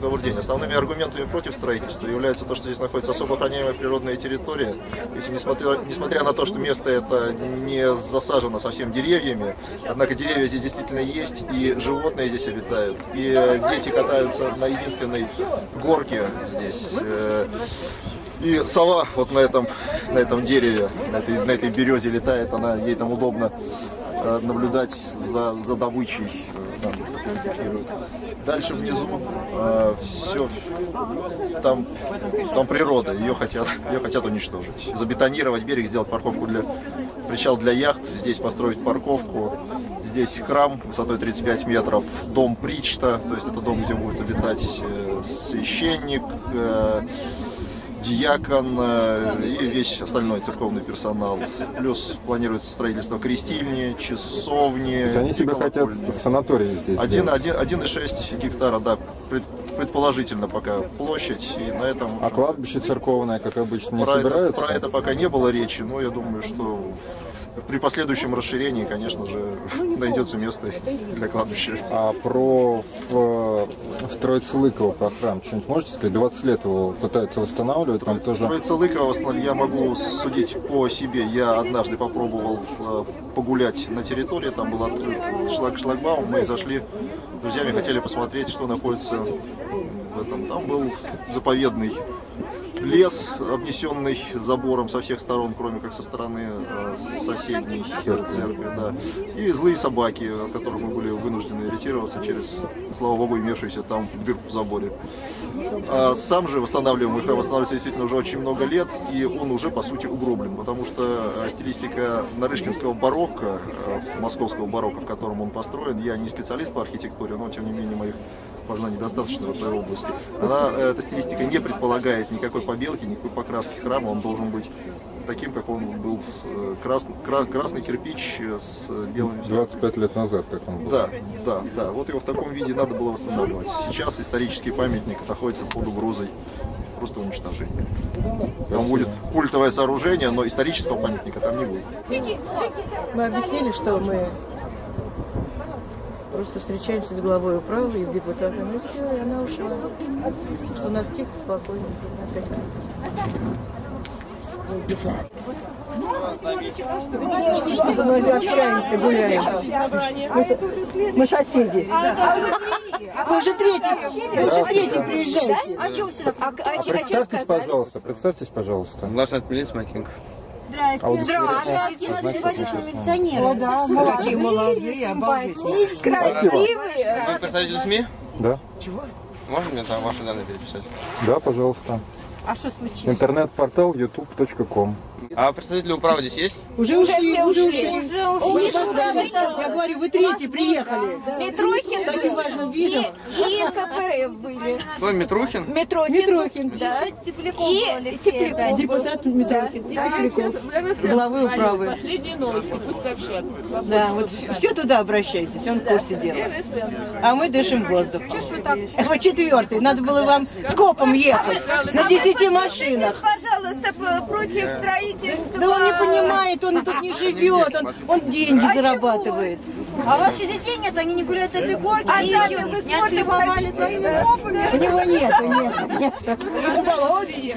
разговор день. Основными аргументами против строительства является то, что здесь находится особо охраняемая природная территория. Если несмотря на то, что место это не засажено совсем деревьями, однако деревья здесь действительно есть, и животные здесь обитают, и дети катаются на единственной горке здесь. И сова вот на этом дереве, на этой березе летает, ей там удобно наблюдать за добычей. Дальше внизу все, там природа, ее хотят уничтожить. Забетонировать берег, сделать парковку причал для яхт, здесь построить парковку, здесь храм высотой 35 метров, дом причта, то есть это дом, где будет обитать священник, диакон и весь остальной церковный персонал. Плюс планируется строительство крестильни, часовни. Они себе хотят санаторий здесь. 1,6 гектара, да, предположительно пока площадь. И на этом, а кладбище церковное, как обычно, не собираются? Про это пока не было речи, но я думаю, что при последующем расширении, конечно же, найдется место для кладбища. А в Троице-Лыково про храм что-нибудь можете сказать? 20 лет его пытаются восстанавливать. Троице-Лыково я могу судить по себе. Я однажды попробовал погулять на территории, там был открыт шлагбаум, мы зашли с друзьями, хотели посмотреть, что находится в этом. Там был заповедный лес, обнесенный забором со всех сторон, кроме как со стороны соседней церкви. Да. И злые собаки, от которых мы были вынуждены ретироваться через, слава богу, имевшуюся там дырку в заборе. А сам же восстанавливаемый храм восстанавливается действительно уже очень много лет, и он уже, по сути, угроблен, потому что стилистика нарышкинского барокко, московского барокко, в котором он построен, я не специалист по архитектуре, но, тем не менее, моих познаний достаточно в этой области. Эта стилистика не предполагает никакой побелки, никакой покраски храма, он должен быть таким, как он был, красный кирпич с белыми... 25 лет назад, как он был. Да, вот его в таком виде надо было восстанавливать. Сейчас исторический памятник находится под угрозой просто уничтожения. Там будет культовое сооружение, но исторического памятника там не будет. Мы объяснили, что мы просто встречаемся с главой управы и с депутатом, и все, и она ушла. Что у нас тихо, спокойно. Мы общаемся, гуляем. Мы соседи. Вы уже третий приезжаете. А представьтесь, пожалуйста. Лошадь Мелис Макинг. Здравствуйте, здравствуйте, милиционеры. Да, молодые, молодые, красивые. Вы представитель СМИ? Да. Чего? Можно мне там ваши данные переписать? Да, пожалуйста. А что случилось? Интернет-портал youtube.com. А представители управы здесь есть? Уже ушли. Я говорю, вы третий приехали. Митрохин. Таким важным видом. И КПРФ были. Кто, Митрохин? Митрохин, да. И Тепликов. Депутат Митрохин и Тепликов. Главы управы. Последние новости, пусть сообщат. Да, вот все туда обращайтесь, он в курсе дела. А мы дышим воздух. Вы четвертый, надо было вам скопом ехать. На 10 машинах. Пожалуйста, против строительства. Да он не понимает, он тут не живет, он деньги зарабатывает. А у вас еще детей нет, они не гуляют от этой горки, они не отшлифовали своими лопами. У него нет.